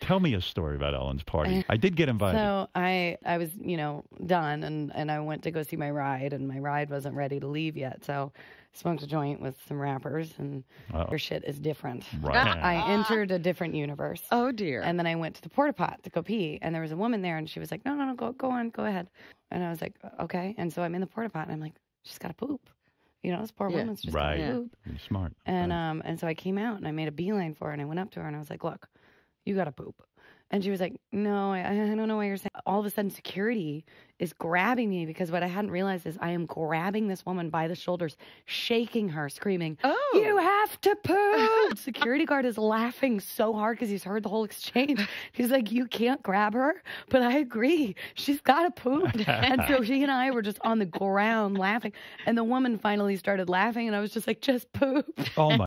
Tell me a story about Ellen's party. I did get invited. So I was, you know, done, and I went to go see my ride, and my ride wasn't ready to leave yet. So smoked a joint with some rappers, and your shit is different. Right. I entered a different universe. Oh, dear. And then I went to the porta pot to go pee, and there was a woman there, and she was like, no, no, no, go on, go ahead. And I was like, okay. And so I'm in the porta pot, and I'm like, she's got to poop. You know, this poor woman's just got to poop. You're smart. And, and so I came out, and I made a beeline for her, and I went up to her, and I was like, look, you got to poop. And she was like, no, I don't know what you're saying. All of a sudden, security is grabbing me, because what I hadn't realized is I am grabbing this woman by the shoulders, shaking her, screaming, oh, you have to poop. Security guard is laughing so hard because he's heard the whole exchange. He's like, you can't grab her, but I agree. She's got to poop. And so she and I were just on the ground laughing. And the woman finally started laughing, and I was just like, just poop. Oh, my.